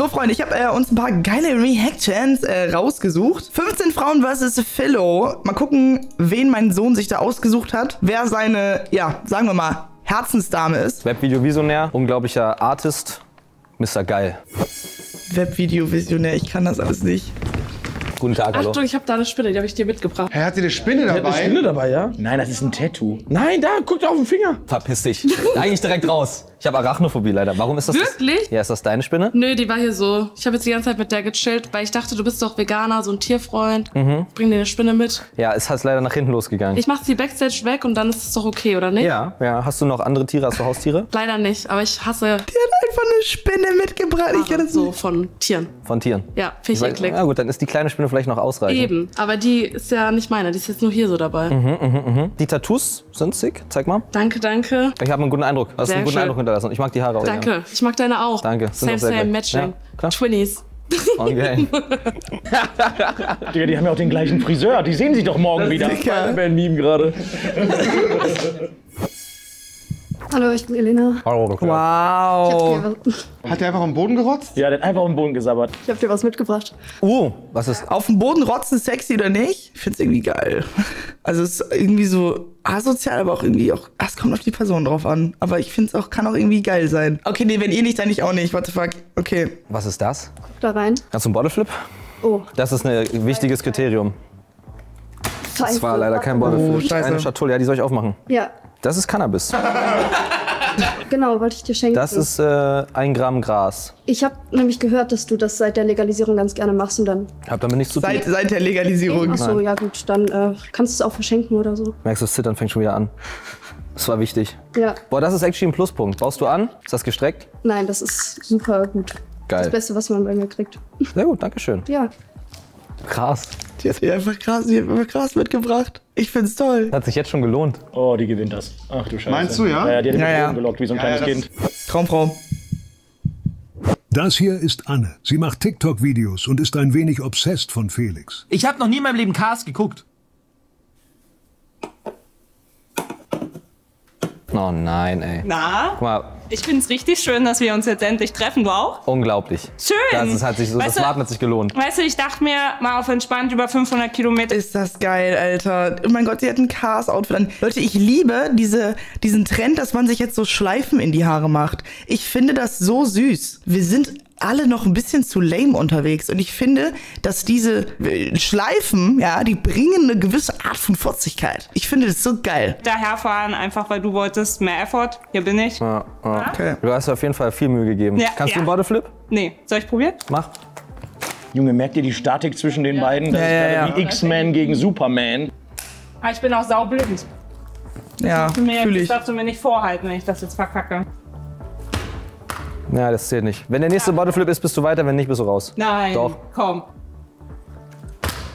So, Freunde, ich habe uns ein paar geile Reactions rausgesucht. 15 Frauen versus Filow. Mal gucken, wen mein Sohn sich da ausgesucht hat. Wer seine, ja, sagen wir mal, Herzensdame ist. Webvideo-Visionär, unglaublicher Artist, Mr. Geil. Webvideo-Visionär, ich kann das alles nicht. Guten Tag, hallo. Achtung, ich habe da eine Spinne, die habe ich dir mitgebracht. Hat sie eine Spinne dabei? Eine Spinne dabei, ja? Nein, das ist ein Tattoo. Nein, da, guck auf den Finger. Verpiss dich. Eigentlich direkt raus. Ich habe Arachnophobie leider. Warum ist das? Wirklich? Ja, ist das deine Spinne? Nö, die war hier so. Ich habe jetzt die ganze Zeit mit der gechillt, weil ich dachte, du bist doch Veganer, so ein Tierfreund. Mhm. Bring dir eine Spinne mit. Ja, ist halt leider nach hinten losgegangen. Ich mach sie Backstage weg und dann ist es doch okay, oder nicht? Ja, ja. Hast du noch andere Tiere? Hast du Haustiere? Leider nicht, aber ich hasse... Die hat einfach eine Spinne mitgebracht. Ich kann das so nicht. Von Tieren. Von Tieren? Ja, finde ich eklig. Na gut, dann ist die kleine Spinne vielleicht noch ausreichend. Eben, aber die ist ja nicht meine, die ist jetzt nur hier so dabei. Mhm, Die Tattoos sind sick, zeig mal. Danke, danke. Ich habe einen guten Eindruck, hast einen guten Eindruck hinterlassen. Ich mag die Haare auch. Danke, ja. Ich mag deine auch. Danke. Same, same, matching. Ja, Twinnies. Okay. Digga, die haben ja auch den gleichen Friseur, die sehen sich doch morgen wieder. Dicker. Ein Meme gerade. Hallo, ich bin Elena. Hallo, wow. Hat der einfach auf den Boden gerotzt? Ja, der hat einfach auf den Boden gesabbert. Ich hab dir was mitgebracht. Oh, was ist? Auf den Boden rotzen, sexy oder nicht? Ich find's irgendwie geil. Also es ist irgendwie so asozial, aber auch irgendwie auch... Ach, es kommt auf die Person drauf an. Aber ich find's auch, kann auch irgendwie geil sein. Okay, nee, wenn ihr nicht, dann ich auch nicht. What the fuck? Okay. Was ist das? Guck da rein. Kannst du einen Bottleflip? Oh. Das ist ein wichtiges Kriterium. Scheiße. Das war leider kein Bottleflip. Oh, scheiße. Eine Schatulle, ja, die soll ich aufmachen. Ja. Das ist Cannabis. Genau, wollte ich dir schenken. Das ist 1 Gramm Gras. Ich habe nämlich gehört, dass du das seit der Legalisierung ganz gerne machst und dann... Ich hab damit nichts zu tun. Seit der Legalisierung. Ach so, nein. Ja gut, dann kannst du es auch verschenken oder so. Merkst du, das Zittern fängt schon wieder an. Das war wichtig. Ja. Boah, das ist actually ein Pluspunkt. Baust du an? Ist das gestreckt? Nein, das ist super gut. Geil. Das Beste, was man bei mir kriegt. Sehr gut, danke schön. Ja. Krass. Die hat mir einfach Gras mitgebracht. Ich find's toll. Das hat sich jetzt schon gelohnt. Oh, die gewinnt das. Ach du Scheiße. Meinst du, ja? Ja, die hat mich gelockt wie so ein kleines Kind. Traumfrau. Das hier ist Anne. Sie macht TikTok-Videos und ist ein wenig obsessed von Felix. Ich habe noch nie in meinem Leben Cars geguckt. Oh nein, ey. Na? Guck mal. Ich finde es richtig schön, dass wir uns jetzt endlich treffen. Du auch? Unglaublich. Schön. Das hat sich so, das Warten hat sich gelohnt. Weißt du, ich dachte mir, mal auf entspannt über 500 Kilometer. Ist das geil, Alter. Oh mein Gott, sie hat ein Cars-Outfit an. Leute, ich liebe diesen Trend, dass man sich jetzt so Schleifen in die Haare macht. Ich finde das so süß. Wir sind alle noch ein bisschen zu lame unterwegs. Und ich finde, dass diese Schleifen, ja, die bringen eine gewisse Art von Furzigkeit. Ich finde das so geil. Daherfahren, einfach weil du wolltest mehr Effort. Hier bin ich. Ja, ja. Okay. Du hast auf jeden Fall viel Mühe gegeben. Ja, kannst du einen Bottleflip? Nee. Soll ich probieren? Mach. Junge, merkt ihr die Statik zwischen den beiden? Das ist wie X-Men gegen Superman. Aber ich bin auch saublind. Ja, natürlich. Das darfst du mir nicht vorhalten, wenn ich das jetzt verkacke. Ja, das zählt nicht. Wenn der nächste Bottleflip ist, bist du weiter, wenn nicht, bist du raus. Nein, doch. Komm.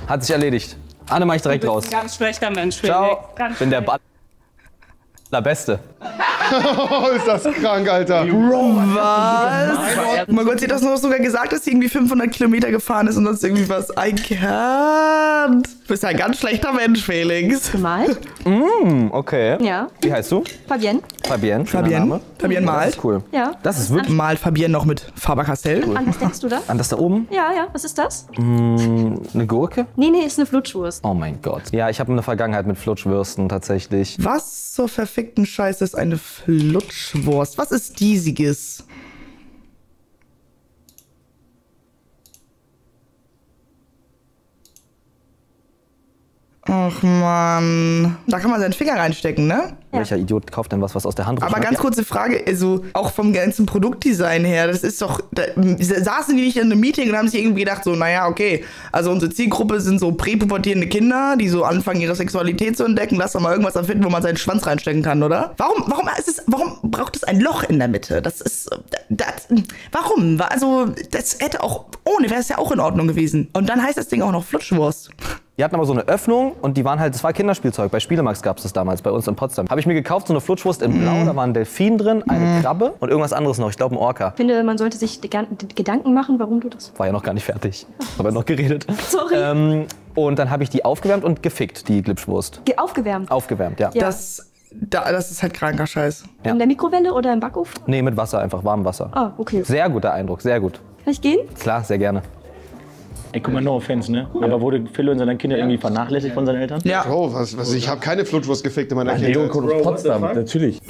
Hat sich erledigt. Anne mach ich direkt raus. Du bist ein ganz schlechter Mensch. Ciao. Ich bin der Beste. Ist das krank, Alter. Bro, was? Oh mein Gott, sie hat das noch sogar gesagt, dass sie irgendwie 500 Kilometer gefahren ist und sonst irgendwie was. I can't. Du bist ja ein ganz schlechter Mensch, Felix. Gemalt? Okay. Ja. Wie heißt du? Fabienne. Fabienne. Fabienne. Fabienne malt. Das ist cool. Ja. Das ist wirklich. Malt Fabienne noch mit Faber-Castell. Cool. An was denkst du da? An das da oben? Ja, ja. Was ist das? Eine Gurke? Nee, nee, ist eine Flutschwurst. Oh mein Gott. Ja, ich habe eine Vergangenheit mit Flutschwürsten tatsächlich. Was zur verfickten Scheiße ist eine Flutschwurst? Was ist diesiges? Ach man, da kann man seinen Finger reinstecken, ne? Ja. Welcher Idiot kauft denn was aus der Hand? Aber ganz kurze Frage, also auch vom ganzen Produktdesign her, das ist doch, da saßen die nicht in einem Meeting und haben sich irgendwie gedacht so, naja, okay, also unsere Zielgruppe sind so präpubertierende Kinder, die so anfangen, ihre Sexualität zu entdecken, lass doch mal irgendwas erfinden, wo man seinen Schwanz reinstecken kann, oder? Warum braucht es ein Loch in der Mitte? Das ist, warum? Also, das hätte auch, ohne wäre es ja auch in Ordnung gewesen. Und dann heißt das Ding auch noch Flutschwurst. Die hatten aber so eine Öffnung und die waren halt, das war Kinderspielzeug. Bei Spielemax gab es das damals, bei uns in Potsdam. Habe ich mir gekauft, so eine Flutschwurst in Blau, da war ein Delfin drin, eine Krabbe und irgendwas anderes noch, ich glaube ein Orca. Ich finde, man sollte sich Gedanken machen, warum du das... War ja noch gar nicht fertig, aber noch geredet. Sorry. Und dann habe ich die aufgewärmt und gefickt, die Glipschwurst. Aufgewärmt? Aufgewärmt, ja. Das ist halt kranker Scheiß. Ja. In der Mikrowelle oder im Backofen? Nee, mit Wasser, einfach warmem Wasser. Ah, okay. Sehr guter Eindruck, sehr gut. Kann ich gehen? Klar, sehr gerne. Ey, guck mal, no offense, ne? Ja. Aber wurde Philo in seinen Kindern irgendwie vernachlässigt von seinen Eltern? Ja. Bro, ich habe keine Flutschwurst gefickt in meiner Kindheit. Lego kommt aus Potsdam, natürlich.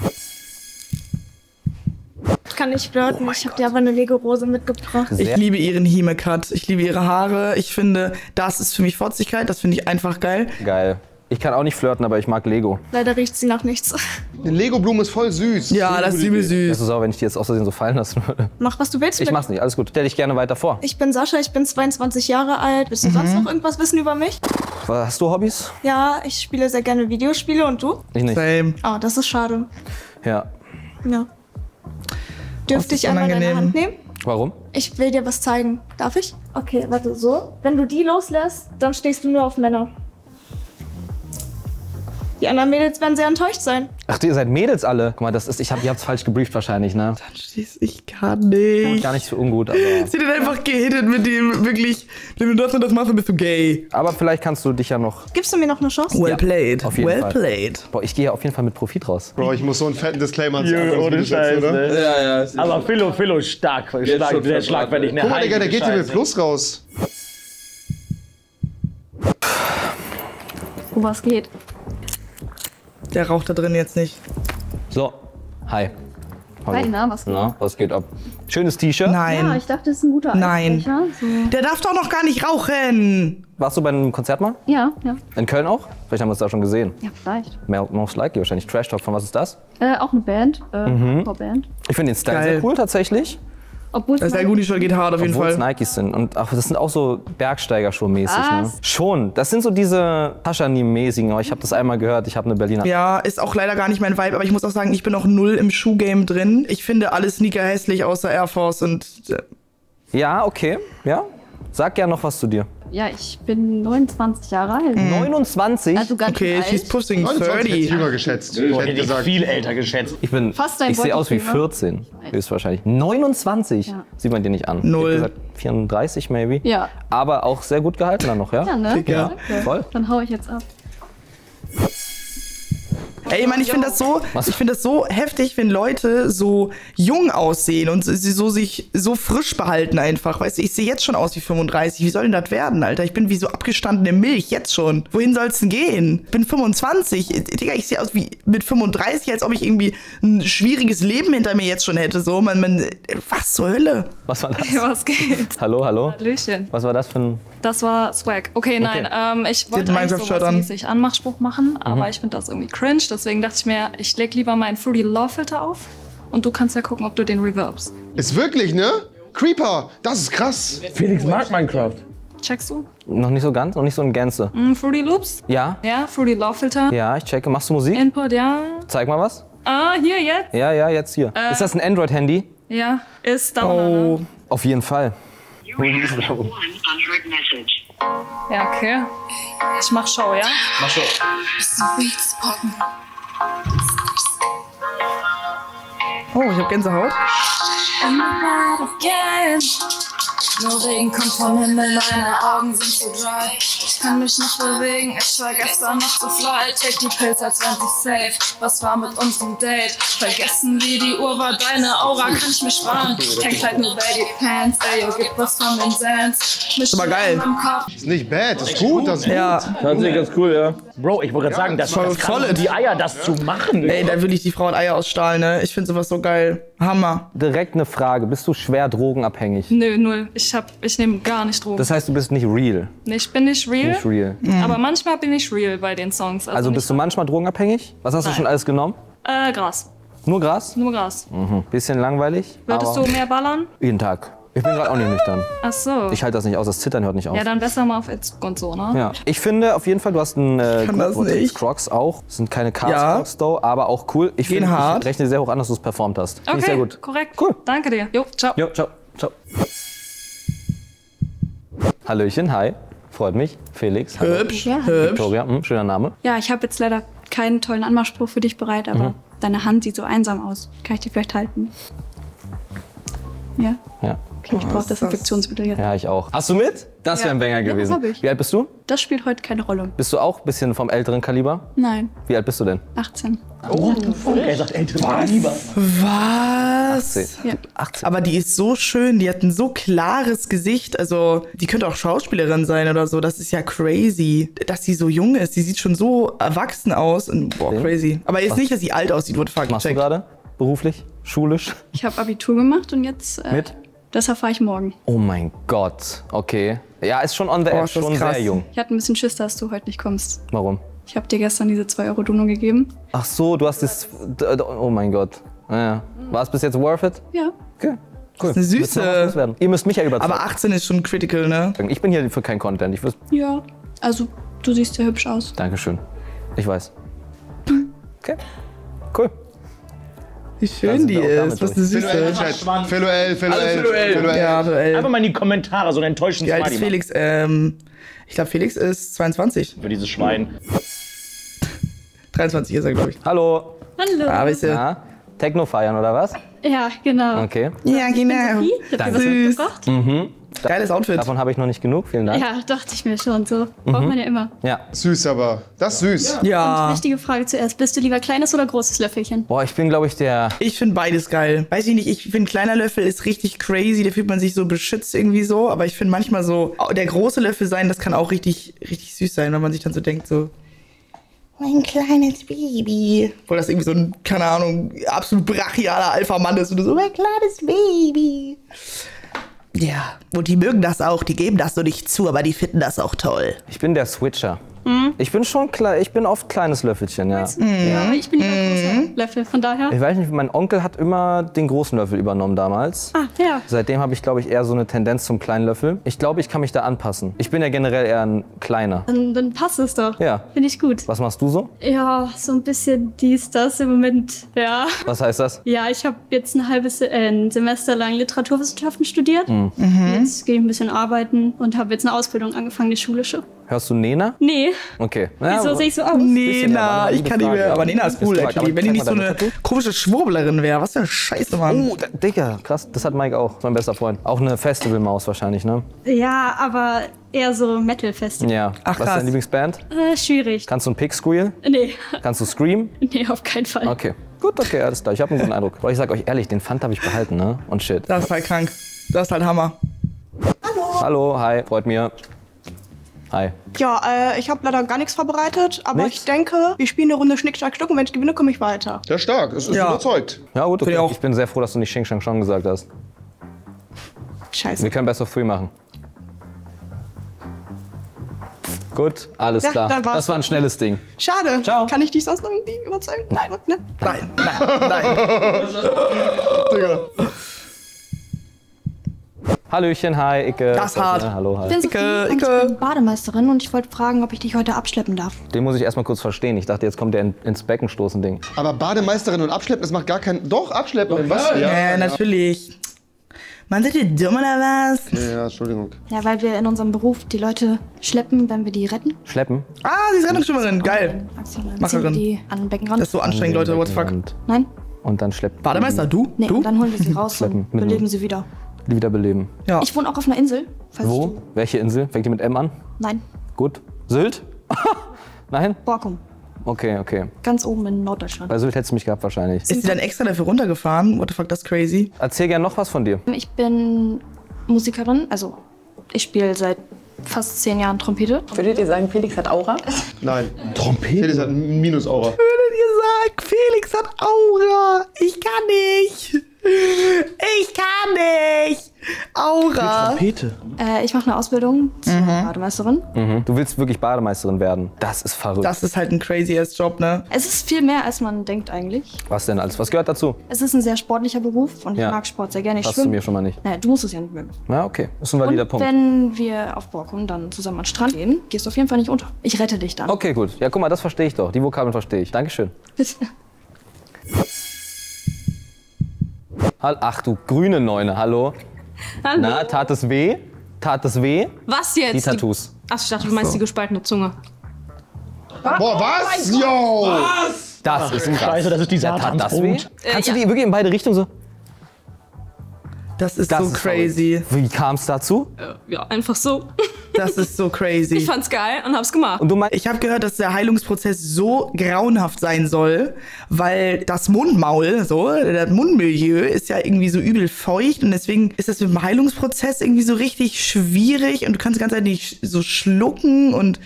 Kann ich flirten, ich habe dir aber eine Lego-Rose mitgebracht. Ich liebe ihren He-Make-Cut, ich liebe ihre Haare. Ich finde, das ist für mich Fotzigkeit, das finde ich einfach geil. Geil. Ich kann auch nicht flirten, aber ich mag Lego. Leider riecht sie nach nichts. Eine Lego-Blume ist voll süß. Ja, das ist übel süß. Das ist auch, wenn ich die jetzt aus Versehen so fallen lassen würde. Mach, was du willst. Ich mach's nicht, alles gut. Stell dich gerne weiter vor. Ich bin Sascha, ich bin 22 Jahre alt. Willst du sonst noch irgendwas wissen über mich? Hast du Hobbys? Ja, ich spiele sehr gerne Videospiele und du? Ich nicht. Same. Oh, das ist schade. Ja. Ja. Dürfte ich einmal deine Hand nehmen? Warum? Ich will dir was zeigen. Darf ich? Okay, warte, so. Wenn du die loslässt, dann stehst du nur auf Männer. Die anderen Mädels werden sehr enttäuscht sein. Ach, ihr seid Mädels alle? Guck mal, das ist, ihr habt's falsch gebrieft wahrscheinlich, ne? Dann schließe ich gar nicht. Gar nicht so ungut, aber... Sie hat einfach gehittet mit dem, wirklich, wenn du das und das machst, bist du gay. Aber vielleicht kannst du dich ja noch... Gibst du mir noch eine Chance? Well played, auf jeden Fall. Played. Boah, ich gehe ja auf jeden Fall mit Profit raus. Bro, ich muss so einen fetten Disclaimer sagen. Ohne Scheiß, ne? Ja, ja. Aber Philo, stark. Sehr stark, wenn ich eine Guck mal, Digga, der geht hier mit Plus raus. Oh, was geht? Der raucht da drin jetzt nicht. So, hi. Hallo. Hi, na, was geht? Na, was geht ab? Schönes T-Shirt. Nein. Ja, ich dachte, das ist ein guter Einbrecher. Nein. So. Der darf doch noch gar nicht rauchen. Warst du bei einem Konzert mal? Ja, ja. In Köln auch? Vielleicht haben wir es da schon gesehen. Ja, vielleicht. Most likely wahrscheinlich. Trash Talk, von was ist das? Auch eine Band. Band. Ich finde den Style sehr cool tatsächlich. Obwohl das ist ein Gucci-Shirt, geht hart auf jeden Fall. Obwohl es Nikes sind. Und ach, das sind auch so Bergsteigerschuh-mäßig, ne? Schon. Das sind so diese Taschanim-mäßigen. Ich habe das einmal gehört. Ich habe eine Berliner. Ja, ist auch leider gar nicht mein Vibe. Aber ich muss auch sagen, ich bin auch null im Schuhgame drin. Ich finde alle Sneaker hässlich, außer Air Force und... Ja, okay. Ja. Sag gerne noch was zu dir. Ja, ich bin 29 Jahre alt. 29? Also ganz okay, alt. She's pushing 30. Ich hätte geschätzt. Ich hätte gesagt, viel älter geschätzt. Ich bin fast ein sehe aus wie 14, höchstwahrscheinlich. 29? Ja. Sieht man dir nicht an. Null. Ich hätte gesagt 34 maybe. Ja. Aber auch sehr gut gehalten dann noch, ja? Ja, ne? Ja. Ja. Voll. Dann hau ich jetzt ab. Ey, Mann, ich finde das so, heftig, wenn Leute so jung aussehen und sie so sich so frisch behalten einfach. Weißt du, ich sehe jetzt schon aus wie 35. Wie soll denn das werden, Alter? Ich bin wie so abgestandene Milch jetzt schon. Wohin soll's denn gehen? Ich bin 25. Digga, ich sehe aus wie mit 35, als ob ich irgendwie ein schwieriges Leben hinter mir jetzt schon hätte. So, was zur Hölle? Was war das? Hey, was geht? Hallo, hallo. Hallöchen. Was war das für ein... Das war Swag. Okay, nein, ich wollte eigentlich sowas mäßig Anmachspruch machen, aber ich finde das irgendwie cringe. Deswegen dachte ich mir, ich leg lieber meinen Fruity Law Filter auf und du kannst ja gucken, ob du den reverbst. Ist wirklich, ne? Creeper, das ist krass. Felix mag Minecraft. Checkst du? Noch nicht so ganz, noch nicht so in Gänze. Fruity Loops? Ja. Ja, Fruity Law Filter. Ja, ich checke. Machst du Musik? Input, ja. Zeig mal was. Ah, hier jetzt? Ja, ja, jetzt hier. Ist das ein Android-Handy? Ja, ist da. Oh, auf jeden Fall. Ja, okay. Ich mach Show, ja? Mach Show. Oh, ich hab Gänsehaut. Nur Regen kommt vom Himmel, meine Augen sind so dry. Ich kann mich nicht bewegen, ich war gestern noch so fly. Take die Pills, als wären sie safe. Was war mit unserem Date? Vergessen wie die Uhr war, deine Aura kann ich mir sparen. Hängt halt nur bei die Pants, ey, yo, gib was von den Sands. Ist aber geil. Ist nicht bad, ist gut, das ist gut. Ja, das ist ganz cool, ja. Bro, ich wollte gerade sagen, das war voll die Eier, das zu machen. Ey, da will ich die Frauen Eier ausstrahlen, ne? Ich finde sowas so geil. Hammer. Direkt eine Frage, bist du schwer drogenabhängig? Nö, null. Ich nehme gar nicht Drogen. Das heißt, du bist nicht real? Nee, ich bin nicht real. Nicht real. Mhm. Aber manchmal bin ich real bei den Songs. Also bist du manchmal drogenabhängig? Was hast du schon alles genommen? Gras. Nur Gras? Nur Gras. Mhm. Bisschen langweilig. Würdest du mehr ballern? Jeden Tag. Ich bin gerade auch nicht nüchtern. Ach so. Ich halte das nicht aus, das Zittern hört nicht auf. Ja, dann besser mal auf Insta und so, ne? Ja. Ich finde auf jeden Fall, du hast einen Crocs auch. Das sind keine Crocs, aber auch cool. Ich finde, ich rechne sehr hoch an, dass du es performt hast. Okay, sehr gut. Korrekt. Cool. Danke dir. Jo, ciao. Jo, ciao. Ciao. Hallöchen, hi. Freut mich. Felix. Hallo. Hübsch. Ja, Victoria, schöner Name. Ja, ich habe jetzt leider keinen tollen Anmachspruch für dich bereit, aber deine Hand sieht so einsam aus. Kann ich die vielleicht halten? Ja? Ja. Okay, ich brauche Desinfektionsmittel jetzt. Ja, ich auch. Hast du mit? Das wäre ein Banger gewesen. Ja, hab ich. Wie alt bist du? Das spielt heute keine Rolle. Bist du auch ein bisschen vom älteren Kaliber? Nein. Wie alt bist du denn? 18. Oh, er sagt älteren Kaliber. Was? 18. Ja. 18. Aber die ist so schön, die hat ein so klares Gesicht. Also, die könnte auch Schauspielerin sein oder so. Das ist ja crazy, dass sie so jung ist. Die sieht schon so erwachsen aus. Und, boah, crazy. Aber jetzt nicht, dass sie alt aussieht, wurde gefragt. Machst du gerade? Beruflich? Schulisch? Ich habe Abitur gemacht und jetzt... Mit? Das erfahre ich morgen. Oh mein Gott, okay. Ja, ist schon on the edge, schon sehr jung. Ich hatte ein bisschen Schiss, dass du heute nicht kommst. Warum? Ich habe dir gestern diese 2-Euro-Dono gegeben. Ach so, du hast das... Oh mein Gott. Ja. War es bis jetzt worth it? Ja. Okay, cool. Das ist eine Süße. Ihr müsst mich ja überzeugen. Aber 18 ist schon critical, ne? Ich bin hier für keinen Content. Ich wüsste. Ja, also du siehst ja hübsch aus. Dankeschön. Ich weiß. Okay, cool. Wie schön die ist, was eine Süße. Filow. Einfach mal in die Kommentare, so ein enttäuschendes Smiley. Wie alt ist Felix? Ich glaube, Felix ist 22. Für dieses Schwein. 23 ist er, glaube ich. Hallo. Hallo. Ah, weißt du, ja. Techno feiern, oder was? Ja, genau. Okay. Ja, genau. Ich hab dir was gekocht. Mhm. Geiles Outfit. Davon habe ich noch nicht genug, vielen Dank. Ja, dachte ich mir schon, so braucht man ja immer. Ja. Süß aber, das ist süß. Ja. Und wichtige Frage zuerst, bist du lieber kleines oder großes Löffelchen? Boah, ich bin glaube ich der... Ich finde beides geil. Weiß ich nicht, ich finde kleiner Löffel ist richtig crazy, da fühlt man sich so beschützt irgendwie so, aber ich finde manchmal so, der große Löffel sein, das kann auch richtig süß sein, wenn man sich dann so denkt so... Mein kleines Baby. Obwohl das irgendwie so ein, keine Ahnung, absolut brachialer Alpha-Mann ist und so, mein kleines Baby. Ja, und die mögen das auch, die geben das so nicht zu, aber die finden das auch toll. Ich bin der Switcher. Mhm. Ich bin schon klein, ich bin oft kleines Löffelchen, ja. Mhm. Ja, ich bin der große Löffel, von daher. Ich weiß nicht, mein Onkel hat immer den großen Löffel übernommen damals. Ah, ja. Seitdem habe ich, glaube ich, eher so eine Tendenz zum kleinen Löffel. Ich glaube, ich kann mich da anpassen. Ich bin ja generell eher ein kleiner. Dann passt es doch. Ja. Finde ich gut. Was machst du so? Ja, so ein bisschen dies, das im Moment, ja. Was heißt das? Ja, ich habe jetzt ein Semester lang Literaturwissenschaften studiert. Mhm. Jetzt gehe ich ein bisschen arbeiten und habe jetzt eine Ausbildung angefangen, die schulische. Hörst du Nena? Nee. Okay. Ja, wieso sehe ich so aus? Nena, ich kann die mehr. Aber Nena ist cool, actually. Wenn die nicht so eine komische Schwurblerin wäre. Was für eine Scheiße, Mann. Oh, Digga, krass. Das hat Mike auch, mein bester Freund. Auch eine Festivalmaus wahrscheinlich, ne? Ja, aber eher so Metal-Festival. Ja. Ach, krass. Was ist deine Lieblingsband? Schwierig. Kannst du einen Pig squeal? Nee. Kannst du Scream? Nee, auf keinen Fall. Okay. Gut, okay, alles klar. Ich habe einen guten Eindruck. Aber ich sag euch ehrlich, den Pfand habe ich behalten, ne? Und shit. Das ist halt krank. Das ist halt Hammer. Hallo. Hallo, hi. Freut mich. Hi. Ja, ich habe leider gar nichts vorbereitet, aber ich denke, wir spielen eine Runde Schnick, Schnack, Schnuck und wenn ich gewinne, komme ich weiter. Ja, stark. Es ist überzeugt. Ja, gut, okay. Ich bin sehr froh, dass du nicht Xing Shang Shang gesagt hast. Scheiße. Wir können Best of Three machen. Gut, alles klar. Das war ein schnelles Ding. Schade. Ciao. Kann ich dich sonst noch irgendwie überzeugen? Nein. Ne? Nein. Digga. Hallöchen, hi, Icke. Das ist hart. Ja, hallo, hi. Ich bin Icke, ich bin Bademeisterin und ich wollte fragen, ob ich dich heute abschleppen darf. Den muss ich erstmal kurz verstehen. Ich dachte, jetzt kommt der ins Becken stoßen Ding. Aber Bademeisterin und abschleppen, das macht gar keinen... Doch, abschleppen. Doch, was? Ja, natürlich. Man, seid ihr dumm oder was? Ja, Entschuldigung. Ja, weil wir in unserem Beruf die Leute schleppen, wenn wir die retten. Schleppen? Ah, sie ist Rettungsschwimmerin. Geil. Macherin. Die an den Beckenrand. Das ist so anstrengend, Leute. What the fuck? Nein. Und dann schleppt... Bademeister, du? Nee, und dann holen wir sie raus und beleben sie wieder. Wiederbeleben. Ja. Ich wohne auch auf einer Insel. Wo? Welche Insel? Fängt die mit M an? Nein. Gut. Sylt? Nein? Borkum. Okay, okay. Ganz oben in Norddeutschland. Bei Sylt hättest du mich gehabt wahrscheinlich. Ist sie dann extra dafür runtergefahren? What the fuck, das ist crazy. Erzähl gerne noch was von dir. Ich bin Musikerin, also ich spiele seit fast 10 Jahren Trompete. Würdet ihr sagen, Felix hat Aura? Nein. Trompete? Felix hat Minus-Aura. Würdet ihr sagen, Felix hat Aura? Ich kann nicht. Ich kann nicht! Aura! Trompete. Ich mache eine Ausbildung zur Bademeisterin. Mhm. Du willst wirklich Bademeisterin werden. Das ist verrückt. Das ist halt ein crazy ass Job, ne? Es ist viel mehr, als man denkt eigentlich. Was denn alles? Was gehört dazu? Es ist ein sehr sportlicher Beruf und ich mag Sport sehr gerne. Ich schwimme. Hast du mir schon mal nicht. Naja, du musst es ja nicht mögen. Ja, okay. Das ist ein valider Punkt. Wenn wir auf Borkum dann zusammen an den Strand gehen, gehst du auf jeden Fall nicht unter. Ich rette dich dann. Okay, gut. Ja, guck mal, das verstehe ich doch. Die Vokabeln verstehe ich. Dankeschön. Bitte. Ach du grüne Neune, hallo. Hallo. Na, tat es weh? Tat es weh? Was jetzt? Die Tattoos. Ach, ich dachte, du meinst die gespaltene Zunge. Boah, was? Oh yo! Was? Das ist krass. Scheiße, das ist dieser Tat das weh? Kannst du die wirklich in beide Richtungen so? Das ist so crazy. Wie kam es dazu? Ja, einfach so. Das ist so crazy. Ich fand's geil und hab's gemacht. Und du meinst, ich habe gehört, dass der Heilungsprozess so grauenhaft sein soll, weil das Mundmaul, so, das Mundmilieu ist ja irgendwie so übel feucht und deswegen ist das mit dem Heilungsprozess irgendwie so richtig schwierig und du kannst die ganze Zeit nicht so schlucken und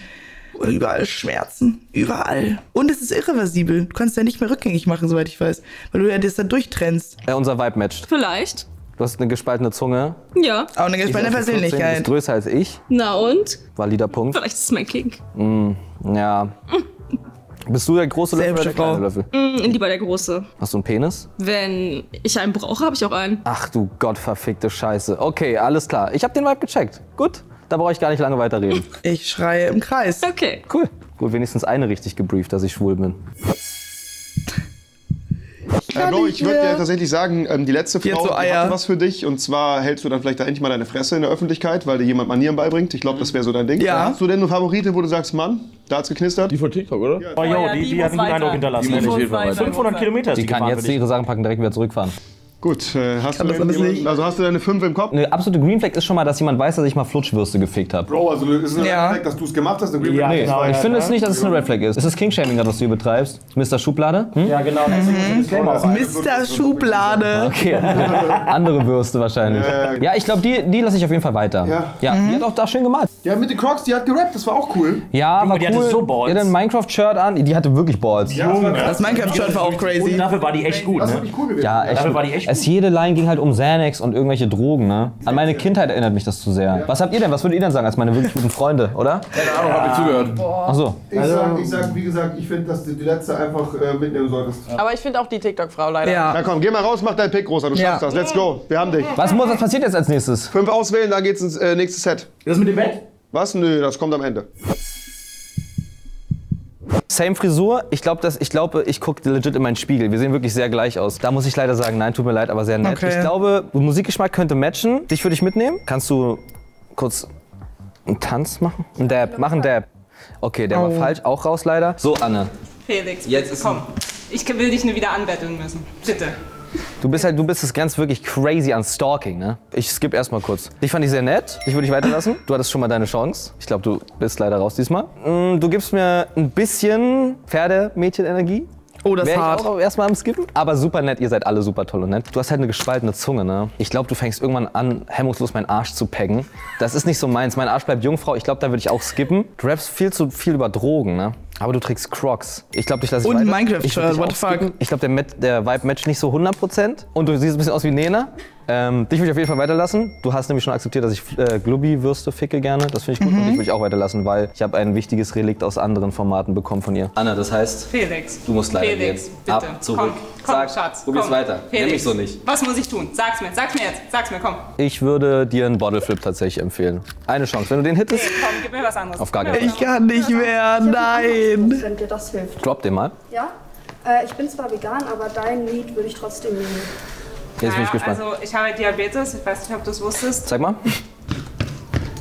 überall Schmerzen. Überall. Und es ist irreversibel. Du kannst ja nicht mehr rückgängig machen, soweit ich weiß, weil du ja das dann durchtrennst. Unser Vibe matcht. Vielleicht. Du hast eine gespaltene Zunge. Ja. Auch eine gespaltene Persönlichkeit. Du bist größer als ich. Na und? Valider Punkt. Vielleicht ist es mein King. Ja. Bist du der große Löffel oder der kleine Löffel? Lieber der große. Hast du einen Penis? Wenn ich einen brauche, habe ich auch einen. Ach du gottverfickte Scheiße. Okay, alles klar. Ich habe den Vibe gecheckt. Gut. Da brauche ich gar nicht lange weiterreden. Ich schreie im Kreis. Okay. Cool. Gut, wenigstens eine richtig gebrieft, dass ich schwul bin. Bro, ich würde dir tatsächlich sagen, die letzte Frau hatte was für dich. Und zwar hältst du dann vielleicht da endlich mal deine Fresse in der Öffentlichkeit, weil dir jemand Manieren beibringt. Ich glaube, das wäre so dein Ding. Ja. Hast du denn eine Favorite, wo du sagst, Mann, da hat's geknistert? Die von TikTok, oder? Ja. Oh, yo, die hat einen guten Eindruck hinterlassen. Die 500 Kilometer. Die kann jetzt ihre Sachen packen, direkt wieder zurückfahren. Gut, hast du deine 5 im Kopf? Eine absolute Green Flag ist schon mal, dass jemand weiß, dass ich mal Flutschwürste gefickt habe. Bro, also ist es eine Red Flag, dass du es gemacht hast? Eine Green Flag? Nee, genau, ich finde es nicht, dass es eine Red Flag ist. Ist es Kingshaming, das du hier betreibst? Mr. Schublade? Ja, genau. Mr. Schublade. Okay. Andere Würste wahrscheinlich. Ja, ich glaube, die lasse ich auf jeden Fall weiter. Ja, die hat auch da schön gemalt. Ja, mit den Crocs, die hat gerappt, das war auch cool. Ja, war cool. Die hatte so Balls. Die hatte ein Minecraft-Shirt an, die hatte wirklich Balls. Das Minecraft-Shirt war auch crazy. Und dafür war die echt gut, ne? Das war nicht cool gewesen. Ja, echt war die echt. Jede Line ging halt um Xanax und irgendwelche Drogen, ne? An meine Kindheit erinnert mich das zu sehr. Ja. Was habt ihr denn? Was würdet ihr denn sagen als meine wirklich guten Freunde, oder? Keine Ahnung, hab ich zugehört. Ach so. Ich sag, wie gesagt, ich finde, dass du die letzte einfach mitnehmen solltest. Aber ich finde auch die TikTok-Frau leider. Ja. Na komm, geh mal raus, mach deinen Pick, Rosa, du schaffst das. Let's go, wir haben dich. Was passiert jetzt als nächstes? 5 auswählen, dann geht's ins nächste Set. Das mit dem Bett? Was? Nö, das kommt am Ende. Same Frisur. Ich glaube, ich gucke legit in meinen Spiegel. Wir sehen wirklich sehr gleich aus. Da muss ich leider sagen, nein, tut mir leid, aber sehr nett. Okay. Ich glaube, Musikgeschmack könnte matchen. Dich würde ich mitnehmen. Kannst du kurz einen Tanz machen? Ein Dab, mach einen Dab. Okay, der war falsch, auch raus leider. So, Anne. Felix, jetzt ist komm. Ich will dich nur wieder anbetteln müssen. Bitte. Du bist das ganz wirklich crazy an Stalking, ne? Ich skippe erstmal kurz. Dich fand ich sehr nett, dich würde ich weiterlassen. Du hattest schon mal deine Chance. Ich glaube, du bist leider raus diesmal. Du gibst mir ein bisschen Pferdemädchen-Energie. Oh, das wäre hart. Ich auch erstmal am Skippen. Aber super nett, ihr seid alle super toll und nett. Du hast halt eine gespaltene Zunge, ne? Ich glaube, du fängst irgendwann an, hemmungslos meinen Arsch zu peggen. Das ist nicht so meins. Mein Arsch bleibt Jungfrau. Ich glaube, da würde ich auch skippen. Du rappst viel zu viel über Drogen, ne? Aber du trägst Crocs. Ich glaube, dich lasse ich weiter. Und Minecraft-Shirt, what the fuck? Ich glaube, der Vibe matcht nicht so 100%. Und du siehst ein bisschen aus wie Nena. Dich würde ich auf jeden Fall weiterlassen. Du hast nämlich schon akzeptiert, dass ich Glubbi-Würste ficke gerne. Das finde ich gut. Und dich würde ich auch weiterlassen, weil ich habe ein wichtiges Relikt aus anderen Formaten bekommen von ihr. Anna, das heißt, Felix, du musst leider gehen. Bitte. Ab, zurück. Komm, Schatz. Probier's weiter. Felix. Nimm mich so nicht. Was muss ich tun? Sag's mir jetzt. Komm. Ich würde dir einen Bottleflip tatsächlich empfehlen. Eine Chance. Wenn du den hittest. Nee, komm, gib mir was anderes. Auf gar keinen Fall. Ich kann nicht mehr. Nein. Wenn dir das hilft. Drop den mal. Ja. Ich bin zwar vegan, aber dein Lied würde ich trotzdem nehmen. Jetzt bin ich gespannt. Also ich habe Diabetes, ich weiß nicht, ob du es wusstest. Zeig mal.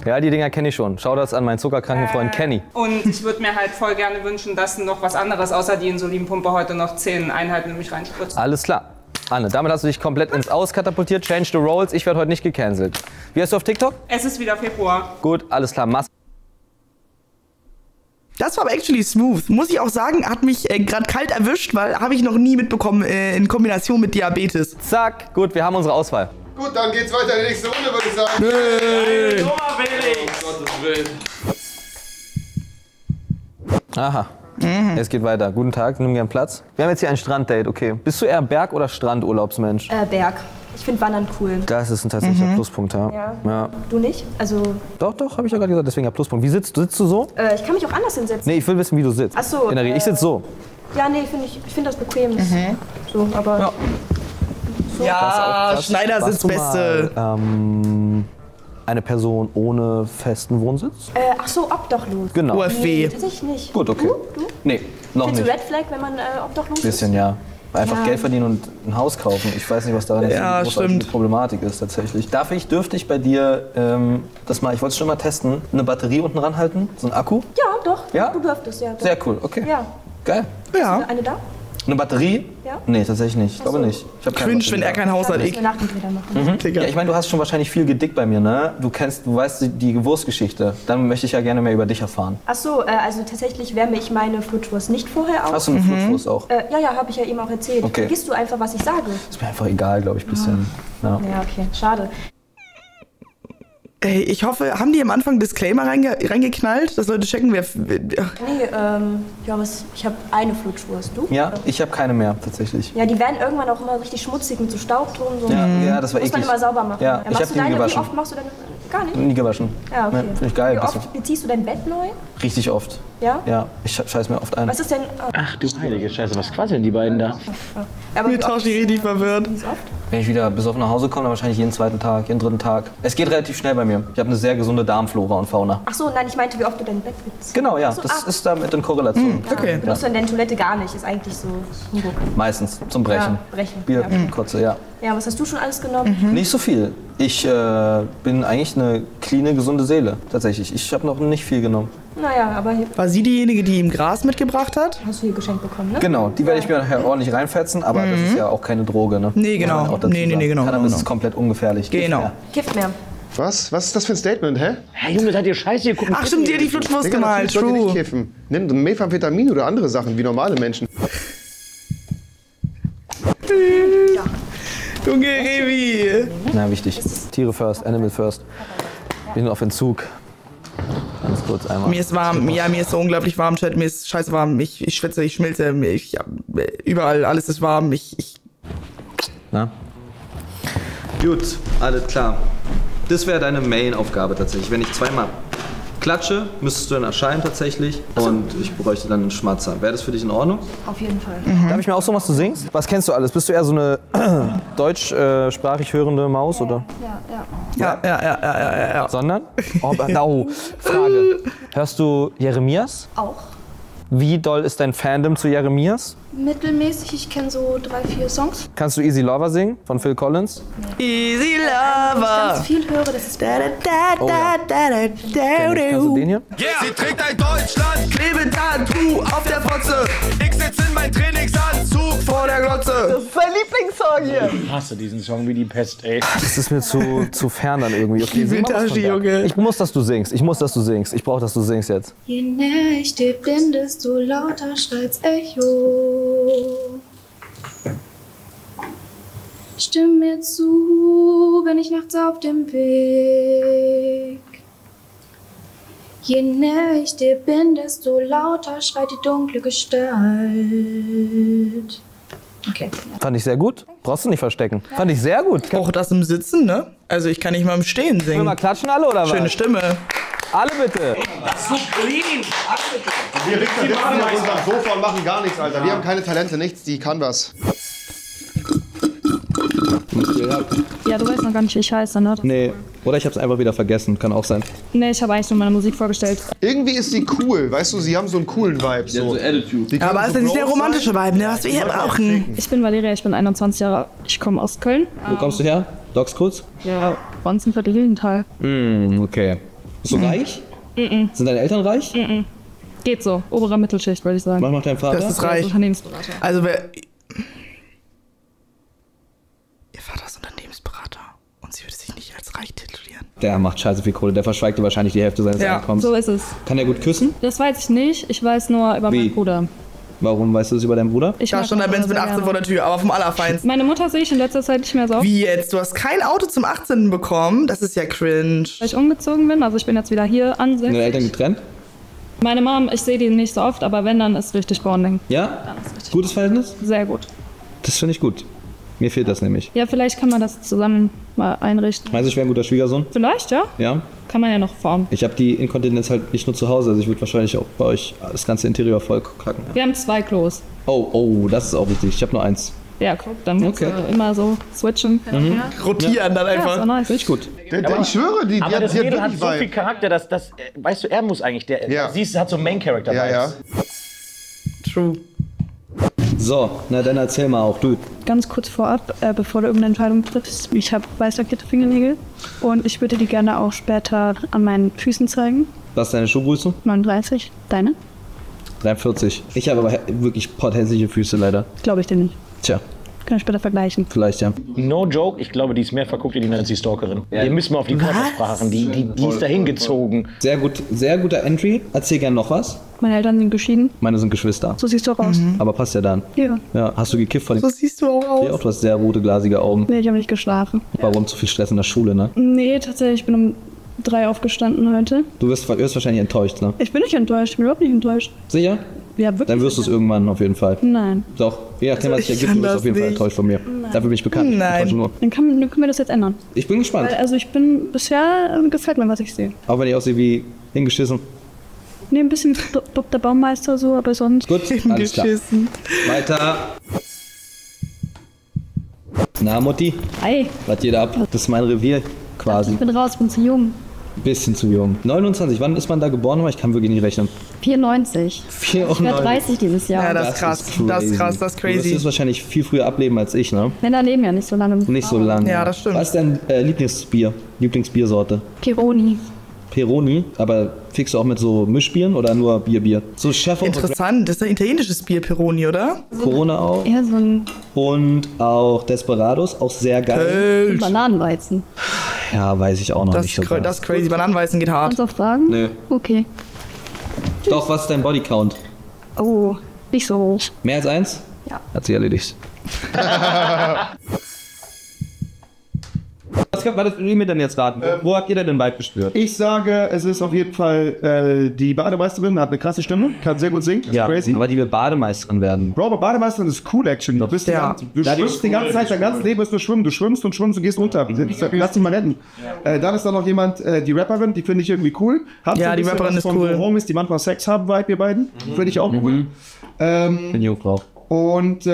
Ja, die Dinger kenne ich schon. Schau das an meinen zuckerkranken Freund Kenny. Und ich würde mir halt voll gerne wünschen, dass noch was anderes außer die Insulinpumpe heute noch 10 Einheiten nämlich reinspritzt. Alles klar. Anne, damit hast du dich komplett ins Aus katapultiert. Change the roles. Ich werde heute nicht gecancelt. Wie heißt du auf TikTok? Es ist wieder Februar. Gut, alles klar. Das war aber actually smooth. Muss ich auch sagen, hat mich gerade kalt erwischt, weil habe ich noch nie mitbekommen in Kombination mit Diabetes. Zack, gut, wir haben unsere Auswahl. Gut, dann geht's weiter in die nächste Runde, würde ich sagen. Hey. Oh, Gottes Willen. Aha, es geht weiter. Guten Tag, nimm gern Platz. Wir haben jetzt hier ein Stranddate, okay. Bist du eher Berg- oder Strandurlaubsmensch? Berg. Ich finde Wandern cool. Das ist ein tatsächlicher Pluspunkt, ja. Du nicht? Also doch, habe ich ja gerade gesagt, deswegen ja Pluspunkt. Wie sitzt du so? Ich kann mich auch anders hinsetzen. Nee, ich will wissen, wie du sitzt. Ach so. In der Regel, ich sitze so. Ja, nee, ich finde das bequem. So, aber so. Ja, das Schneider sitzt beste. Eine Person ohne festen Wohnsitz? Ach so, obdachlos. Genau. UFW. Nee, tatsächlich nicht. Gut, okay. Du? Nee, noch nicht. Findest du Red Flag, wenn man obdachlos ist? Bisschen, ja. Einfach Geld verdienen und ein Haus kaufen. Ich weiß nicht, was daran jetzt so eine Problematik ist tatsächlich. Dürfte ich bei dir das mal, ich wollte es schon mal testen, eine Batterie unten ranhalten? So ein Akku? Ja, doch. Ja? Du dürftest, ja. Doch. Sehr cool, okay. Ja. Geil. Ja. Ist eine da? Eine Batterie? Ja. Nee, tatsächlich nicht. Ich glaube nicht. Ich cringe, wenn er kein Haus hat. Ich nach dem Feder machen. Mhm. Ja, ich meine, du hast schon wahrscheinlich viel gedickt bei mir, ne? Du weißt die Wurstgeschichte. Dann möchte ich ja gerne mehr über dich erfahren. Ach so, also tatsächlich wärme ich meine Flutschwurst nicht vorher auf. Hast du eine Flutschwurst auch? Ja, ja, habe ich ja eben auch erzählt. Okay. Vergisst du einfach, was ich sage? Ist mir einfach egal, glaube ich, ein bisschen. Ja. Ja, okay. Schade. Ey, ich hoffe, haben die am Anfang Disclaimer reingeknallt, dass Leute checken, wer... Nee, ich habe eine Flutschwurst. Du? Ja, ich habe keine mehr, tatsächlich. Ja, die werden irgendwann auch immer richtig schmutzig mit so Staub drum. So. Ja, ja, das war eklig. Muss man immer sauber machen. Ja, ich habe nie gewaschen. Wie oft machst du deine... Gar nicht? Nie gewaschen. Ja, okay. Nee, finde ich geil. Wie oft beziehst du dein Bett neu? Richtig oft. Ja? Ja, ich scheiß mir oft ein. Was ist denn... Oh. Ach du heilige Scheiße, was quasseln die beiden da? Aber wir tauschen die richtig verwirrt. Wenn ich wieder besoffen nach Hause komme, dann wahrscheinlich jeden zweiten Tag, jeden dritten Tag. Es geht relativ schnell bei mir. Ich habe eine sehr gesunde Darmflora und Fauna. Ach so, nein, ich meinte, wie oft du dein Bett putzt. Genau, ja, so, das ist damit in Korrelation. Ja, okay. Benutzt du in deine Toilette gar nicht, ist eigentlich so Humbug. Meistens, zum Brechen. Ja, Brechen. Bier, Kotze, ja. Ja, was hast du schon alles genommen? Mhm. Nicht so viel. Ich bin eigentlich eine cleane, gesunde Seele, tatsächlich. Ich habe noch nicht viel genommen. Naja, aber... War sie diejenige, die ihm Gras mitgebracht hat? Hast du ihr geschenkt bekommen, ne? Genau, die werde ich mir nachher ordentlich reinfetzen, aber das ist ja auch keine Droge, ne? Nee, genau. Cannabis ist komplett ungefährlich. Genau. Kifft mehr. Was? Was ist das für ein Statement, hä? Hey, Junge, seid ihr scheiße? Ach, stimmt, dir die Flutschwurst gemalt. True. Nicht kiffen. Nimm Methamphetamin oder andere Sachen, wie normale Menschen. Junge, Revi! Na, wichtig. Tiere first, Animal first. Wir sind auf Entzug. Ganz kurz einmal. Mir ist warm. Ja, mir ist so unglaublich warm, Chat. Mir ist scheiße warm. Ich schwitze, ich schmilze. Überall, alles ist warm. Na? Gut, alles klar. Das wäre deine Main-Aufgabe tatsächlich. Wenn ich zweimal klatsche, müsstest du dann erscheinen tatsächlich. Und ich bräuchte dann einen Schmatzer. Wäre das für dich in Ordnung? Auf jeden Fall. Darf ich mir auch so was du singst? Was kennst du alles? Bist du eher so eine deutschsprachig hörende Maus, oder? Ja. Sondern? Oh, no. Frage. Hörst du Jeremias? Auch. Wie doll ist dein Fandom zu Jeremias? Mittelmäßig, ich kenne so 3, 4 Songs. Kannst du Easy Lover singen von Phil Collins? Nee. Easy Lover! Wenn ich ganz viel höre, das ist... Oh, ja. Kennst du den hier? Yeah. Sie trägt ein Deutschland-Klebetattoo auf der Fotze. Ich sitze in meinem Trainingsanzug vor der Glotze. Das ist mein Lieblingssong hier. Ich hasse diesen Song wie die Pest, ey. Das ist mir zu fern dann irgendwie. Okay, ich muss, dass du singst. Ich brauche, dass du singst jetzt. Je näher ich dir bin, desto lauter schreit's Echo. Stimm mir zu, wenn ich nachts auf dem Weg. Je näher ich dir bin, desto lauter schreit die dunkle Gestalt. Okay. Fand ich sehr gut. Brauchst du nicht verstecken. Ja. Fand ich sehr gut. Auch das im Sitzen, ne? Also ich kann nicht mal im Stehen singen. Können wir mal klatschen alle, oder was? Schöne Stimme. Alle bitte. Das ist clean. Wir sitzen auf dem Sofa und machen gar nichts, Alter. Wir haben keine Talente, nichts. Die kann was. Ja, du weißt noch gar nicht, wie ich heiße, ne? Nee. Oder ich hab's einfach wieder vergessen, kann auch sein. Nee, ich habe eigentlich nur meine Musik vorgestellt. Irgendwie ist sie cool, weißt du, sie haben so einen coolen Vibe. So. Ja, so Attitude. Aber ist das nicht der romantische Vibe, ne? Was wir hier auch. Ich bin Valeria, ich bin 21 Jahre alt, ich komme aus Köln. Wo kommst du her? Dogs kurz? Ja, Bonzenviertel, Lilienthal. Okay. Bist du reich? Sind deine Eltern reich? Geht so, oberer Mittelschicht, würde ich sagen. Was macht dein Vater? Das ist reich. Unternehmensberater. Also wer... Ihr Vater ist Unternehmensberater und sie würde sich nicht als reich titulieren. Der macht scheiße viel Kohle, der verschweigt wahrscheinlich die Hälfte seines Einkommens. Ja, so ist es. Kann er gut küssen? Das weiß ich nicht, ich weiß nur über meinen Bruder. Warum weißt du das über deinen Bruder? Ich war schon da Benz mit 18 vor der Tür, aber vom Allerfeinsten. Meine Mutter sehe ich in letzter Zeit nicht mehr so oft. Wie jetzt? Du hast kein Auto zum 18. bekommen? Das ist ja cringe. Weil ich umgezogen bin, also ich bin jetzt wieder hier an. Sind deine Eltern getrennt? Meine Mom, ich sehe die nicht so oft, aber wenn, dann ist richtig Bonding. Ja? Dann ist richtig gutes Verhältnis? Sehr gut. Das finde ich gut. Mir fehlt das nämlich. Ja, vielleicht kann man das zusammen mal einrichten. Meinst du, ich wäre ein guter Schwiegersohn? Vielleicht, ja. Ja. Kann man ja noch formen. Ich habe die Inkontinenz halt nicht nur zu Hause, also ich würde wahrscheinlich auch bei euch das ganze Interieur voll kacken. Wir haben 2 Klos. Oh, das ist auch wichtig. Ich habe nur 1. Ja, guck, dann kannst du immer so switchen. Rotieren dann einfach. Ja, ist auch nice. Finde ich gut. Ich schwöre, die hat das Mädel hat so viel Charakter, dass das, weißt du, er muss eigentlich, siehst du, hat so einen Main-Character. Ja. True. So, na dann erzähl mal auch, du. Ganz kurz vorab, bevor du irgendeine Entscheidung triffst, ich habe weiß lackierte Fingernägel und ich würde die gerne auch später an meinen Füßen zeigen. Was ist deine Schuhgröße? 39. Deine? 3,40. Ich habe aber wirklich potthässliche Füße leider. Glaube ich dir nicht. Tja. Können wir später vergleichen. Vielleicht, ja. No joke, ich glaube, die ist mehr verguckt in die Nazi-Stalkerin. Ja. Ihr müsst mal auf die Körpersprachen, die ist dahin gezogen. Sehr guter Entry. Erzähl gerne noch was. Meine Eltern sind geschieden. Meine sind Geschwister. So siehst du auch aus. Mhm. Aber passt ja dann. Ja. Ja. Hast du gekifft von dem? So siehst du auch aus. Ja, auch, du hast sehr rote, glasige Augen. Nee, ich habe nicht geschlafen. Warum zu viel Stress in der Schule, ne? Nee, tatsächlich, ich bin um 3 aufgestanden heute. Du wirst wahrscheinlich enttäuscht, ne? Ich bin nicht enttäuscht, ich bin überhaupt nicht enttäuscht. Sicher? Ja, wirklich. Dann wirst du es irgendwann auf jeden Fall. Nein. Doch. Je nachdem, was ich ergibt, du bist auf jeden Fall enttäuscht von mir. Nein. Dafür bin ich bekannt. Nein. Ich nur. Dann können wir das jetzt ändern. Ich bin gespannt. Weil, also ich bin bisher, gefällt mir, was ich sehe. Auch wenn ich aussehe wie hingeschissen. Nee, ein bisschen der Baumeister so, aber sonst. Gut, alles klar. Weiter. Na, Mutti? Hi. Was geht ab? Das ist mein Revier quasi. Ich bin raus, bin zu jung. Bisschen zu jung. 29, wann ist man da geboren? Ich kann wirklich nicht rechnen. 94. 94. Ich werde 30 dieses Jahr. Ja, das ist krass. Das ist krass, das ist crazy. Du wirst jetzt wahrscheinlich viel früher ableben als ich, ne? Männer leben ja nicht so lange. Nicht so lange. Ja, das stimmt. Was ist dein Lieblingsbier? Lieblingsbiersorte? Peroni. Peroni? Aber fickst du auch mit so Mischbieren oder nur Bier? So Schärfe. Interessant. Das ist ein italienisches Bier, Peroni, oder? So Corona auch. Ja, so ein... Und auch Desperados, auch sehr geil. Und Bananenweizen. Ja, weiß ich auch noch nicht so genau. Das ist crazy. Bananenweizen geht hart. Kannst du auch fragen? Nee. Okay. Doch, was ist dein Bodycount? Oh, nicht so hoch. Mehr als 1? Ja. Hat sich erledigt. Was würdet ihr mir denn jetzt raten? Wo habt ihr denn den Vibe gespürt? Ich sage, es ist auf jeden Fall die Bademeisterin, hat eine krasse Stimme, kann sehr gut singen, ist ja crazy. Aber die will Bademeisterin werden. Bro, aber Bademeisterin ist cool, actually. Du bist ja. Du schwimmst die ganze Zeit, dein ganzes Leben ist nur Schwimmen. Du schwimmst und schwimmst und gehst unter. Lass dich mal retten. Ja. Dann ist da noch jemand, die Rapperin, die finde ich irgendwie cool. Habt ja, die Rapperin ist cool. Homies, die manchmal Sex haben, Vibe, ihr beiden. Mhm. Finde ich auch cool. Mhm. Bin Jungfrau. Und,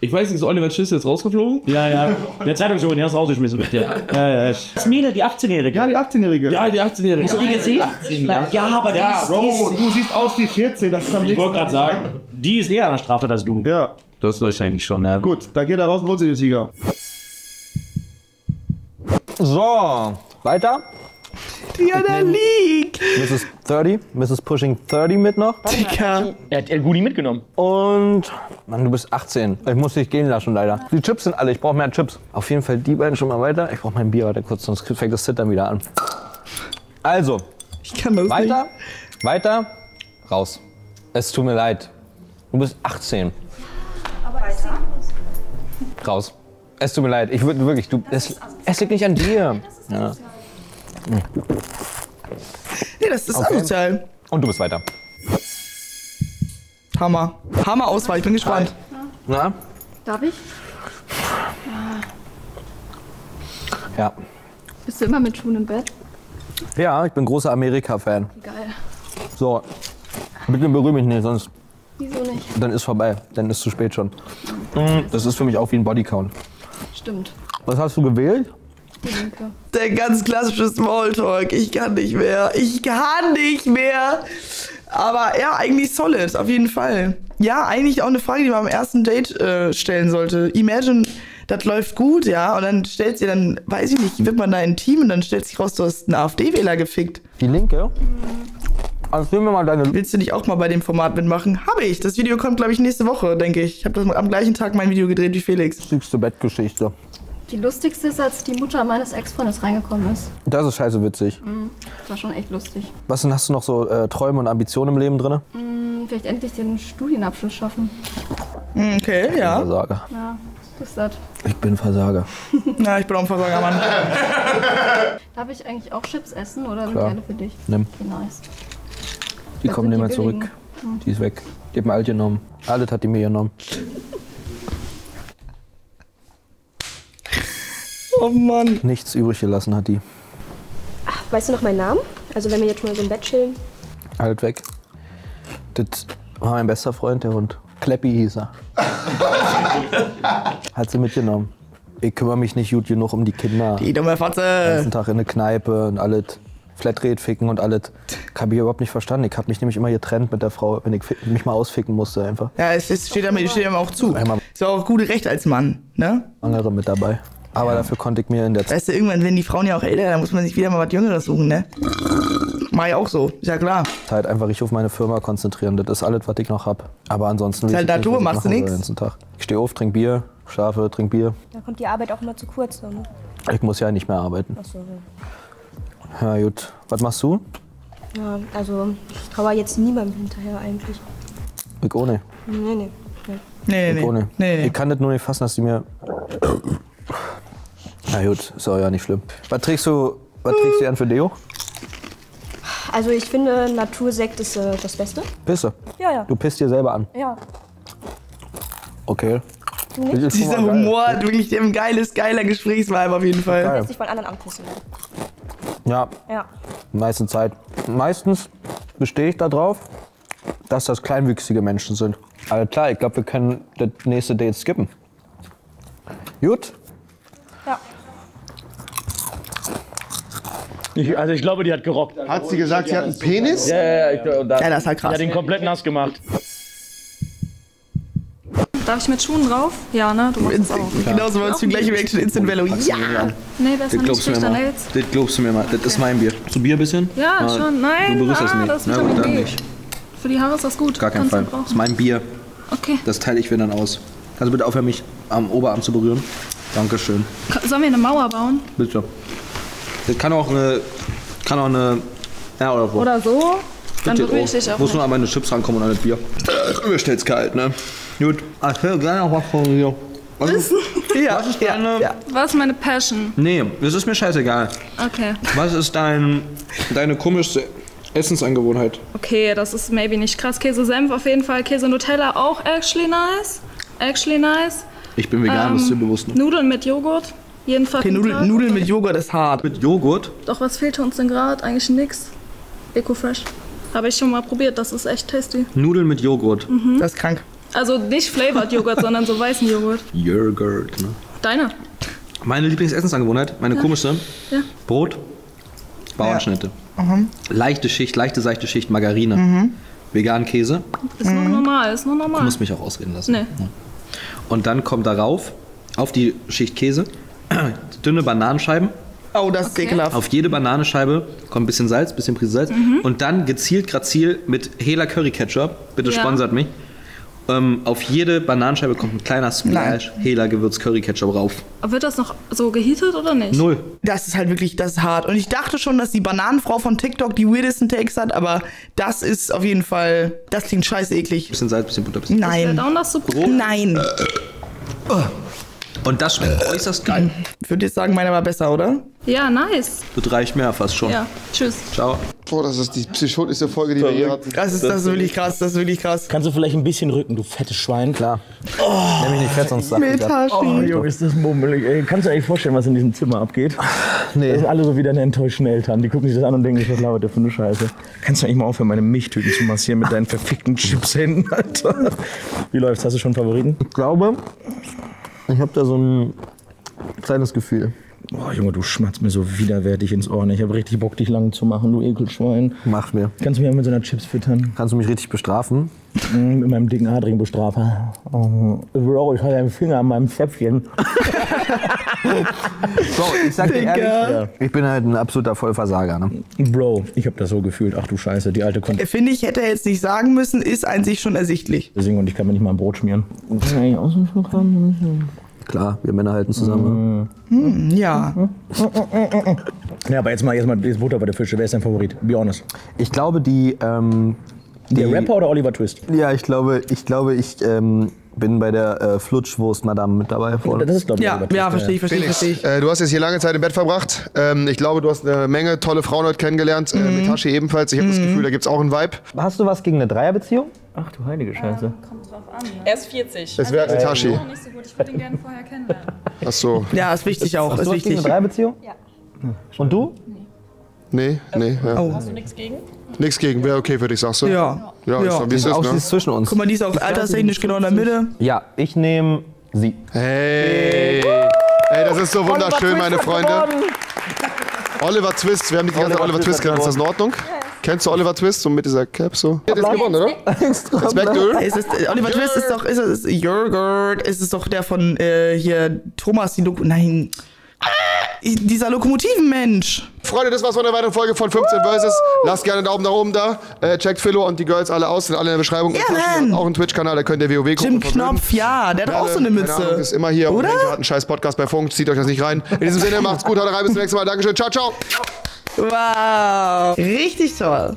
ich weiß nicht, ist Oliver Twist jetzt rausgeflogen? Ja, ja. Der Zeitungsjob, den hast du rausgeschmissen mit dir. Ja. Das Mädel, die 18-Jährige. Ja, die 18-Jährige. Ja, die 18-Jährige. Hast du die gesehen? 18. Ja, aber ja, Bro, du siehst aus wie 14. Das kann ich wollte gerade sagen, die ist eher an der Straftat als du. Ja. Das läuft eigentlich schon, ja. Gut, dann geht er raus und holt sich den Tiger. So, weiter. Diana League. Mrs. 30, Mrs. Pushing 30 mit noch. Digga. Er hat El Gudi mitgenommen. Und, Mann, du bist 18. Ich muss dich gehen lassen, leider. Die Chips sind alle, ich brauche mehr Chips. Auf jeden Fall die beiden schon mal weiter. Ich brauche mein Bier weiter kurz, sonst fängt das Zittern wieder an. Also, ich kann das weiter, nicht. Weiter, raus. Es tut mir leid. Du bist 18. Aber raus. Es tut mir leid. Ich würde wirklich, du, es liegt nicht an dir. Ja. Nee, das ist okay. Asozial. Und du bist weiter. Hammer. Hammer Auswahl, ich bin gespannt. Na? Darf ich? Ja. Bist du immer mit Schuhen im Bett? Ja, ich bin großer Amerika-Fan. Geil. So, bitte berühre mich nicht, sonst... Wieso nicht? Dann ist vorbei, dann ist zu spät schon. Das ist für mich auch wie ein Bodycount. Stimmt. Was hast du gewählt? Der ganz klassische Smalltalk. Ich kann nicht mehr. Ich kann nicht mehr. Aber ja, eigentlich solid, auf jeden Fall. Ja, eigentlich auch eine Frage, die man am ersten Date stellen sollte. Imagine, das läuft gut, ja. Und dann stellt sie dann, weiß ich nicht, wird man da intim und dann stellt sich raus, du hast einen AfD-Wähler gefickt. Die Linke? Erzähl mir mal deine... Willst du nicht auch mal bei dem Format mitmachen? Habe ich. Das Video kommt, glaube ich, nächste Woche, denke ich. Ich habe das am gleichen Tag mein Video gedreht wie Felix. Schickste Bettgeschichte. Die lustigste ist, als die Mutter meines Ex-Freundes reingekommen ist. Das ist scheiße witzig. Mhm, das war schon echt lustig. Was denn, hast du noch so Träume und Ambitionen im Leben drin? Vielleicht endlich den Studienabschluss schaffen. Okay, ja. Ich bin Versager. Ja, das ist das. Ich bin Versager. Ja, ich bin auch ein Versager, Mann. Darf ich eigentlich auch Chips essen oder sind die alle für dich? Nimm. Nice. Die kommen nicht mehr zurück. Mhm. Die ist weg. Die hat mir alt genommen. Alles hat die mir genommen. Oh Mann. Nichts übrig gelassen hat die. Ach, weißt du noch meinen Namen? Also wenn wir jetzt schon mal so im Bett chillen. Halt weg. Das war mein bester Freund, der Hund. Kleppi hieß er. Hat sie mitgenommen. Ich kümmere mich nicht gut genug um die Kinder. Die dumme Fotze. Den ganzen Tag in eine Kneipe und alles. Flatrate ficken und alles. Hab ich überhaupt nicht verstanden. Ich habe mich nämlich immer getrennt mit der Frau, wenn ich mich mal ausficken musste einfach. Ja, es steht einem auch zu. Ist auch gute Recht als Mann, ne? Andere mit dabei. Aber dafür konnte ich mir in der Zeit... Weißt du, irgendwann werden die Frauen ja auch älter, da muss man sich wieder mal was Jüngeres suchen, ne? Mach ich auch so, ist ja klar. Halt einfach richtig auf meine Firma konzentrieren, das ist alles, was ich noch habe. Aber ansonsten... Saldatur, machst du nichts? Ich stehe auf, trinke Bier, schlafe, trinke Bier. Dann kommt die Arbeit auch immer zu kurz. Ne? Ich muss ja nicht mehr arbeiten. Ach so, ja. Ja gut, was machst du? Ja, also ich traue jetzt niemandem hinterher eigentlich. Ich ohne? Nee, nee. Nee. Ich kann das nur nicht fassen, dass die mir... Na gut, ist auch ja nicht schlimm. Was trägst du an für Deo? Also ich finde, Natursekt ist das Beste. Pisse? Ja, ja. Du pisst dir selber an? Ja. Okay. Dieser Humor hat wirklich ein geiler Gesprächsvibe auf jeden Fall. Du kannst dich von anderen anpissen. Ja. Ja. Meistens Zeit. Meistens bestehe ich darauf, dass das kleinwüchsige Menschen sind. Aber klar, ich glaube, wir können das nächste Date skippen. Gut? Ja. Also ich glaube, die hat gerockt. Hat sie gesagt, sie hat einen Penis? Ja. Und das ist halt krass. Die hat den komplett nass gemacht. Darf ich mit Schuhen drauf? Ja, ne? Du machst es auch. Genau so, weil es die gleiche Reaction, Instant Value. Ja! Nee, besser nicht schlechter als. Das glaubst du mir mal. Das ist mein Bier. Zu Bier ein bisschen? Ja, na, schon. Nein, du berührst es nicht. Das ist Vitamin D. Für die Haare ist das gut. Gar kein Fall. Das ist mein Bier. Okay. Das teile ich mir dann aus. Kannst du bitte aufhören, mich am Oberarm zu berühren? Dankeschön. Sollen wir eine Mauer bauen? Bitte. Das kann auch eine... Ja, oder so. Oder so? Dann berühre ich dich auch. Muss nur an meine Chips rankommen und an das Bier. Überstellt's kalt, ne? Gut. Ich will gerne auch was von dir. Was ist meine Passion? Nee, das ist mir scheißegal. Okay. Was ist deine komischste Essensangewohnheit? Okay, das ist maybe nicht krass. Käse-Senf auf jeden Fall. Käse-Nutella auch actually nice. Ich bin vegan, das ist dir bewusst. Ne? Nudeln mit Joghurt. Jedenfalls. Okay, Nudeln mit Joghurt ist hart. Mit Joghurt? Doch, was fehlte uns denn gerade? Eigentlich nix. Eco-Fresh. Habe ich schon mal probiert, das ist echt tasty. Nudeln mit Joghurt. Mhm. Das ist krank. Also nicht flavored Joghurt, sondern so weißen Joghurt. Joghurt, ne? Deiner? Meine Lieblingsessensangewohnheit, meine komischste. Ja. Brot, Bauernschnitte. Ja. Mhm. Leichte Schicht, seichte Schicht, Margarine. Mhm. Vegan Käse. Ist nur normal, Du musst mich auch ausreden lassen. Nee. Und dann kommt darauf, auf die Schicht Käse, dünne Bananenscheiben. Oh, das ist ekelhaft. Auf jede Bananenscheibe kommt ein bisschen Salz, ein bisschen Prise Salz. Mhm. Und dann grazil mit Hela Curry Ketchup. Bitte sponsert mich. Auf jede Bananenscheibe kommt ein kleiner Splash Hela Gewürz Curry Ketchup rauf. Wird das noch so geheatet oder nicht? Null. Das ist halt wirklich, das ist hart. Und ich dachte schon, dass die Bananenfrau von TikTok die weirdesten Takes hat, aber das ist auf jeden Fall, das klingt scheiße eklig. Bisschen Salz, bisschen Butter, bisschen Nein. Nein. Und das schmeckt äußerst geil. Ich würde jetzt sagen, meiner war besser, oder? Ja, nice. Das reicht mir ja fast schon. Ja, tschüss. Ciao. Boah, das ist die psychotischste Folge, die wir hier hatten. Das ist wirklich krass, Kannst du vielleicht ein bisschen rücken, du fettes Schwein? Klar. Oh, nenn mich nicht fett, sonst sag ich das. Oh, Junge, ist das mummelig. Ey, kannst du eigentlich vorstellen, was in diesem Zimmer abgeht? Nee. Das sind alle so wie deine enttäuschten Eltern. Die gucken sich das an und denken, was labert der für eine Scheiße? Kannst du eigentlich mal aufhören, meine Milchtüten zu massieren mit deinen verfickten Chips-Händen, Alter? Wie läuft's? Hast du schon einen Favoriten? Ich glaube... Ich hab da so ein kleines Gefühl. Boah, Junge, du schmatzt mir so widerwärtig ins Ohr. Ich hab richtig Bock, dich lang zu machen, du Ekelschwein. Mach mir. Kannst du mich auch mit so einer Chips füttern? Kannst du mich richtig bestrafen? Mit meinem dicken Adring bestrafen. Oh, Bro, ich hatte einen Finger an meinem Zäpfchen. Bro, ich sag dir ehrlich, ich bin halt ein absoluter Vollversager. Ne? Bro, ich hab das so gefühlt. Ach du Scheiße, die alte Konto. Finde ich, hätte er jetzt nicht sagen müssen, ist an sich schon ersichtlich. Deswegen, und ich kann mir nicht mal ein Brot schmieren. Klar, wir Männer halten zusammen. Mhm. Ja. Ja, aber jetzt Butter bei der Fische. Wer ist dein Favorit? Be honest. Ich glaube, der Rapper oder Oliver Twist? Ja, ich glaube, ich bin bei der Flutschwurst Madame mit dabei. Das ist, glaube ich, Oliver Twist. Ja, verstehe ich. Du hast jetzt hier lange Zeit im Bett verbracht. Ich glaube, du hast eine Menge tolle Frauen heute kennengelernt. Mit Hashi ebenfalls. Ich habe das Gefühl, da gibt es auch einen Vibe. Hast du was gegen eine Dreierbeziehung? Ach du heilige Scheiße. Kommt drauf an. Ne? Er ist 40. Es wäre also, Tashi. Auch nicht so gut. Ich würde ihn gerne vorher kennenlernen. Ach so. Ja, ist wichtig auch. Hast du was gegen eine Dreierbeziehung? Ja. Und du? Nee. Nee. Ja. Oh. Hast du nichts gegen? Nichts gegen. Wäre okay für dich, sagst du? Ja. Ja, wie es ist, ne? Die ist zwischen uns. Guck mal, die ist auch alterstechnisch genau in der Mitte. Ja, ich nehme sie. Hey. Hey, das ist so wunderschön, meine Freunde. Oliver Twist. Wir haben die ganze Zeit Oliver Twist genannt. Ist das in Ordnung? Kennst du Oliver Twist, so mit dieser Cap so? Der ist gewonnen, oder? Oliver Twist ist doch, Joghurt, ist es doch der von hier Thomas die Doku. Nein. Dieser Lokomotivenmensch. Freunde, das war's von der weiteren Folge von 15 Versus. Lasst gerne einen Daumen nach oben da. Checkt Filow und die Girls alle aus, sind alle in der Beschreibung. Ja, Mann. Auch ein Twitch-Kanal, da könnt ihr WoW gucken. Jim Knopf, ja, der hat auch so eine Mütze. Keine Ahnung, ist immer hier. Oder? Und hat einen scheiß Podcast bei Funk, zieht euch das nicht rein. In diesem Sinne, macht's gut, haut rein, bis zum nächsten Mal. Dankeschön, ciao, ciao. Wow. Richtig toll.